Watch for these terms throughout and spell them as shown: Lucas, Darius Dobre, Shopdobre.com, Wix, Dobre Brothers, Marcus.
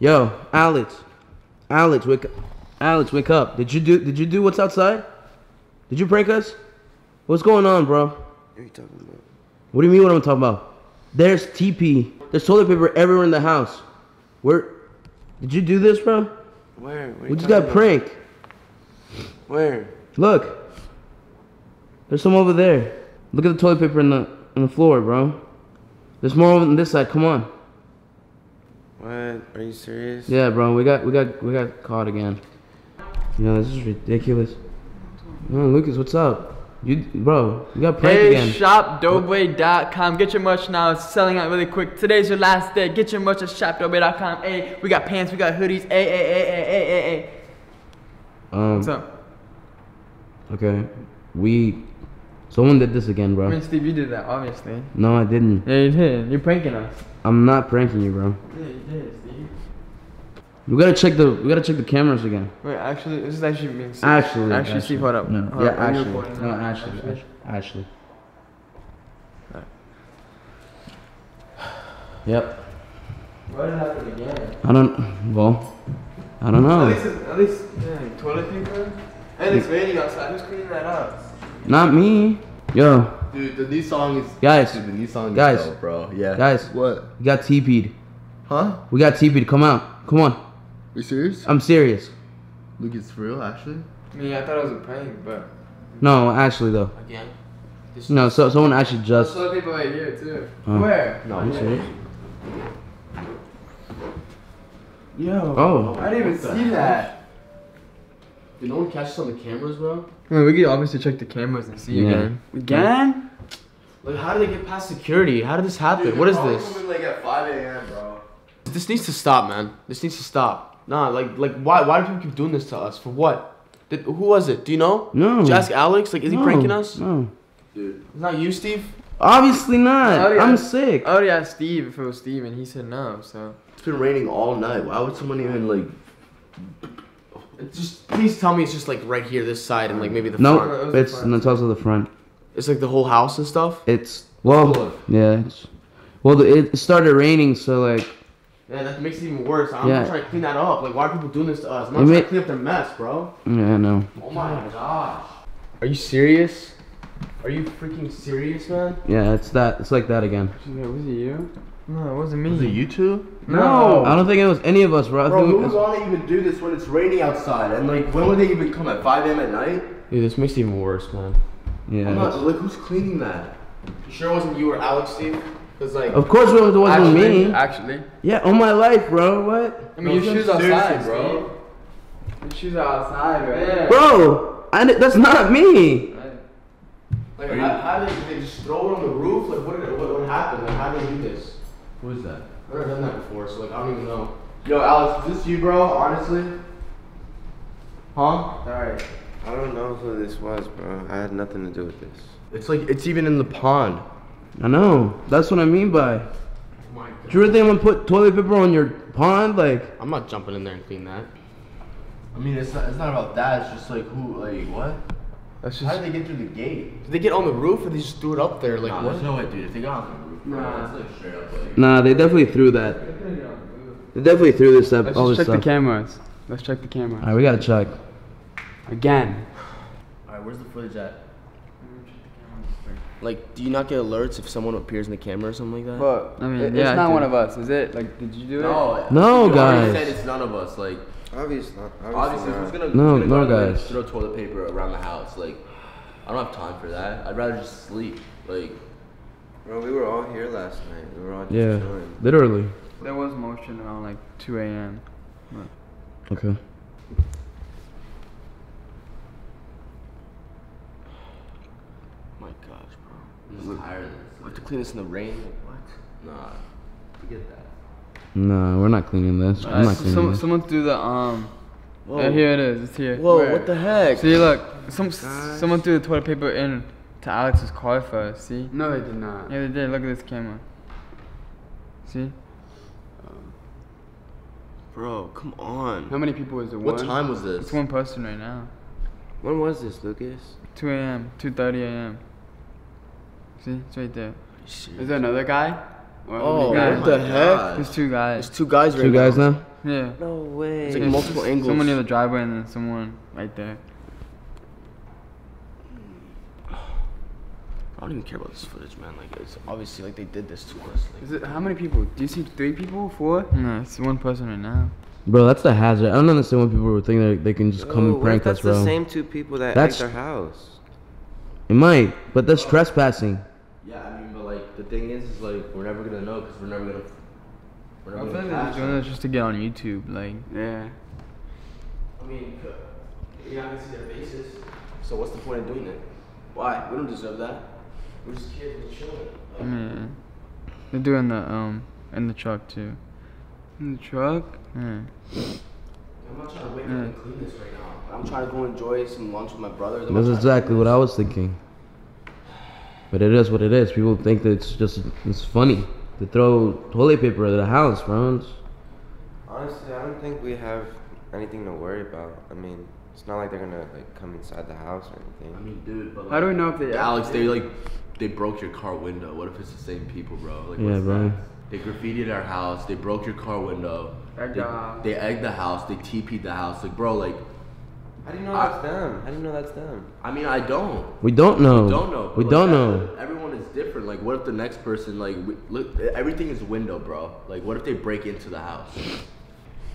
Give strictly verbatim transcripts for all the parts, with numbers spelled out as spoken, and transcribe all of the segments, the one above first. Yo, Alex, Alex, wake, Alex, wake up. Did you do? Did you do what's outside? Did you prank us? What's going on, bro? What are you talking about? What do you mean? What I'm talking about? There's T P. There's toilet paper everywhere in the house. Where? Did you do this, bro? Where? We just got pranked. Where? Look. There's some over there. Look at the toilet paper in the on the floor, bro. There's more on this side. Come on. What? Are you serious? Yeah, bro. We got we got we got caught again. You know, this is ridiculous. No, Lucas, what's up? You bro, you got pranked hey, again. Hey, shop dobre dot com. Get your merch now. It's selling out really quick. Today's your last day. Get your merch at shop dobre dot com. Hey, we got pants. We got hoodies. Hey, hey, hey, hey, hey, hey, hey. Um, what's up? Okay, we. Someone did this again, bro. I mean, Steve, you did that, obviously. No, I didn't. Yeah, you did. You're pranking us. I'm not pranking you, bro. Yeah, you did, Steve. We gotta check the we gotta check the cameras again. Wait, actually, this is actually being serious. Actually, actually, Steve, hold up. No, hold yeah, up. Actually, no, actually, no, actually, actually. actually. All right. Yep. Why did it happen again? I don't. Well, I don't know. At least, at least, yeah, toilet paper. And it's raining outside. Who's cleaning that up? Not me. Yo. Dude, the new song is guys. Dude, the new song is guys, dope, bro. Yeah. Guys, what? We got T P'd. Huh? We got T P'd. Come out. Come on. You serious? I'm serious. Look, it's real, actually. I mean, I thought it was a prank, but. No, actually though. Again. This no, so someone actually just. There's people right here too. Uh, Where? No, you serious? Yo. Oh. I didn't even see that. Did no one catch us on the cameras, bro? I mean, we could obviously check the cameras and see yeah. again. Again? Like, how did they get past security? How did this happen? Dude, what is this? Coming, like at five A M, bro. This needs to stop, man. This needs to stop. Nah, like, like, why, why do people keep doing this to us? For what? Did, who was it? Do you know? No. Did you ask Alex? Like, is no. he pranking us? No. Dude, it's not you, Steve. Obviously not. I'm asked, sick. I already asked Steve if it was Steve, and he said no. So it's been raining all night. Why would someone even like? Just please tell me it's just like right here, this side, and like maybe the no, front. No, it's the front. It's also the front. It's like the whole house and stuff. It's well, cool. yeah. It's, well, it started raining, so like. Yeah, that makes it even worse. I'm yeah. trying to clean that up. Like, why are people doing this to us? I'm not it trying to clean up their mess, bro. Yeah, I know. Oh my gosh. Are you serious? Are you freaking serious, man? Yeah, it's that. It's like that again. Wait, was it you? No, it wasn't me. Was it you two? No. I don't think it was any of us, bro. Bro, who would want to even do this when it's raining outside? And like, when would they even come at five A M at night? Dude, this makes it even worse, man. Yeah. I'm not, like, who's cleaning that? You sure it wasn't you or Alex, Steve? Cause like. Of course it wasn't actually, me. Actually. Yeah, on my life, bro. What? I mean, your shoes outside, bro. Your shoes outside, man. Bro, I, that's not me. Like, how did they just throw it on the roof? Like, what did what, what happened? Like, how did they do this? Who is that? I've never done that before, so like I don't even know. Yo, Alex, is this you, bro? Honestly? Huh? Alright. I don't know who this was, bro. I had nothing to do with this. It's like it's even in the pond. I know. That's what I mean by. Oh my God. Do you really think I'm gonna put toilet paper on your pond? Like I'm not jumping in there and clean that. I mean, it's not. It's not about that. It's just like who, like what? That's just. How did they get through the gate? Did they get on the roof, or they just threw it up there? Like nah, what? There's no way, dude. If they got on the roof. Nah, nah, they definitely threw that. They definitely threw this up. Let's all just this check stuff. the cameras. Let's check the cameras. Alright, we gotta check. Again. Alright, where's the footage at? Like, do you not get alerts if someone appears in the camera or something like that? But I mean, it, yeah, it's not one of us, is it? Like, did you do no, it? No, no, guys. Said it's none of us. Like, obviously, obviously, obviously who's gonna, no, who's gonna no, go guys. Throw toilet paper around the house. Like, I don't have time for that. I'd rather just sleep. Like. Bro, we were all here last night. We were all just yeah, chilling. Literally. There was motion around like two A M Okay. My gosh, bro. This is tired. We have to clean this in the rain. Like, what? Nah. Forget that. Nah, we're not cleaning this. Right. I'm not cleaning some, this. Someone threw the um. Whoa. Yeah, here it is. It's here. Whoa! Where? What the heck? See, look. Some gosh. Someone threw the toilet paper in. To Alex's car first, see? No, they did not. Yeah, they did. Look at this camera. See? Um, bro, come on. How many people was it? What one? time was this? It's one person right now. When was this, Lucas? two A M two thirty A M See? It's right there. Jeez. Is there another guy? Or oh, what the heck? There's two guys. There's two guys right now. Two guys now? Yeah. No way. It's like it's multiple angles. Someone near the driveway and then someone right there. I don't even care about this footage, man. Like, it's obviously like they did this to us. Like, is it, how many people? Do you see three people? Four? No, it's one person right now. Bro, that's the hazard. I don't understand what people were thinking that they can just Yo, come and prank us, bro. That's the same two people that ate their house. It might, but that's trespassing. Yeah, I mean, but like the thing is, is like we're never gonna know because we're never gonna. We're never I gonna feel like they're doing this just to get on YouTube, like. Yeah. I mean, you're not gonna see their faces. So what's the point of doing it? Why? We don't deserve that. We're just kids, we're children. Like, yeah. They're doing the, um, in the truck too. In the truck? Yeah. I'm not trying to wake yeah. up and clean this right now. I'm trying to go enjoy some lunch with my brothers. I'm That's exactly what I was thinking. But it is what it is. People think that it's just, it's funny to throw toilet paper at the house, bro. Honestly, I don't think we have anything to worry about. I mean, it's not like they're gonna like come inside the house or anything. I mean, dude, but like, I don't know if they. Alex, they like they broke your car window. What if it's the same people, bro? Like, yeah, bro. That? They graffitied our house. They broke your car window. Egged they, they egged the house. They T P'd the house. Like, bro, like. How do you know I, that's them? How do you know that's them? I mean, I don't. We don't know. We don't know. We like, don't know. Everyone is different. Like, what if the next person, like, we, look, everything is window, bro. Like, what if they break into the house?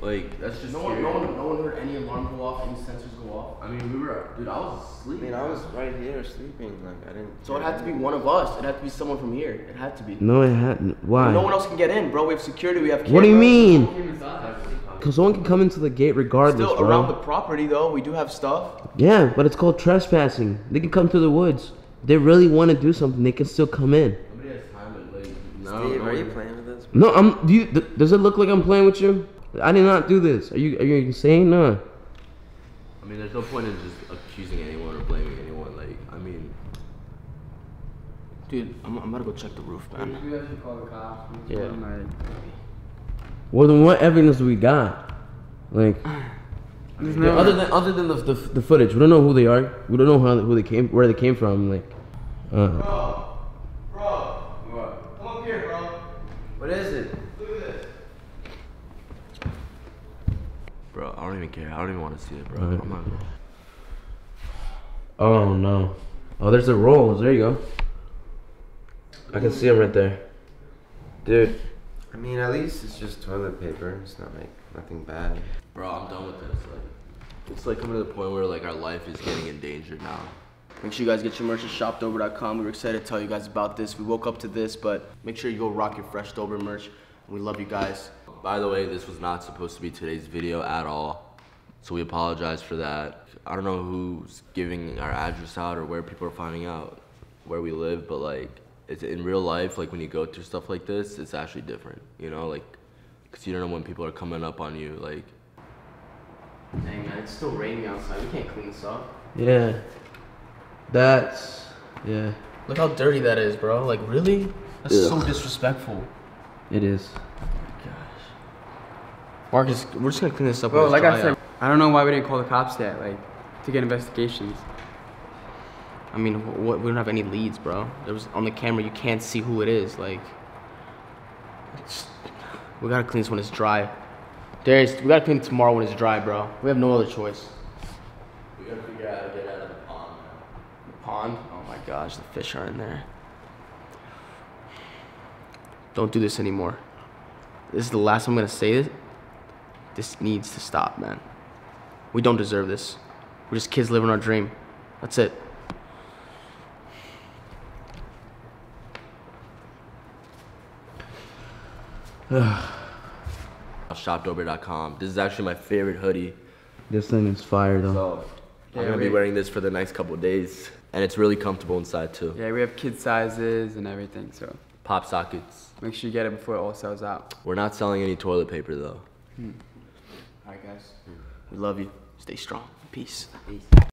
Like, that's just no one, no one, no one heard any alarm go off, any sensors go off. I mean, we were, dude, I was asleep. I mean, I was right here sleeping. Like, I didn't. So it had to be one of us. It had to be someone from here. It had to be. No, it hadn't. Why? No one else can get in, bro. We have security. We have cameras. What do you mean? Because someone can come into the gate regardless, still bro. Around the property, though. We do have stuff. Yeah, but it's called trespassing. They can come through the woods. If they really want to do something, they can still come in. Nobody has time. Like, no. Steve, are you playing with us? No, I'm. Do you, th does it look like I'm playing with you? I did not do this. Are you are you insane? No. I mean, there's no point in just accusing anyone or blaming anyone. Like, I mean, dude, I'm I'm about to go check the roof, man. You guys should call the cops. Yeah. Well, then what evidence do we got? Like, no other than other than the, the the footage, we don't know who they are. We don't know how who they came where they came from. Like, uh. bro, bro, what? Come up here, bro. What is it? Bro, I don't even care. I don't even want to see it, bro. Right. I'm not gonna... Oh no! Oh, there's the rolls. There you go. I can see them right there, dude. I mean, at least it's just toilet paper. It's not like nothing bad. Bro, I'm done with this. Like, it's like coming to the point where like our life is getting endangered now. Make sure you guys get your merch at shop dobre dot com. We were excited to tell you guys about this. We woke up to this, but make sure you go rock your fresh Dobre merch. We love you guys. By the way, this was not supposed to be today's video at all, so we apologize for that. I don't know who's giving our address out or where people are finding out where we live, but like, it's in real life, like when you go through stuff like this, it's actually different, you know, like, because you don't know when people are coming up on you, like. Dang, man, it's still raining outside. We can't clean this up. Yeah. That's, yeah. Look how dirty that is, bro. Like, really? That's Ugh. so disrespectful. It is. Marcus, we're just gonna clean this up. Bro, like I said, I don't know why we didn't call the cops yet, like, to get investigations. I mean, what, we don't have any leads, bro. There was on the camera, you can't see who it is. Like, it's, we gotta clean this when it's dry. Darius, we gotta clean it tomorrow when it's dry, bro. We have no other choice. We gotta figure out how to get out of the pond. The pond? Oh my gosh, the fish are in there. Don't do this anymore. This is the last time I'm gonna say this. This needs to stop, man. We don't deserve this. We're just kids living our dream. That's it. shop dobre dot com. This is actually my favorite hoodie. This thing is fire, though. So, yeah, I'm gonna we, be wearing this for the next couple of days. And it's really comfortable inside, too. Yeah, we have kid sizes and everything, so. Pop sockets. Make sure you get it before it all sells out. We're not selling any toilet paper, though. Hmm. All right, guys. We love you. Stay strong. Peace. Peace.